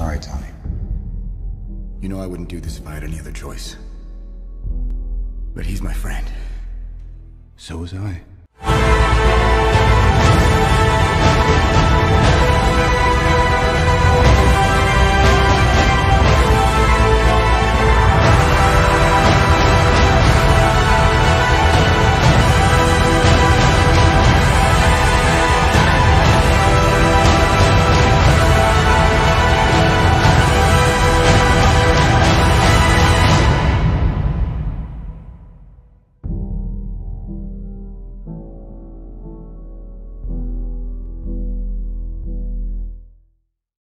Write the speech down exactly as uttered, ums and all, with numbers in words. Sorry, Tommy. You know I wouldn't do this if I had any other choice. But he's my friend. So was I.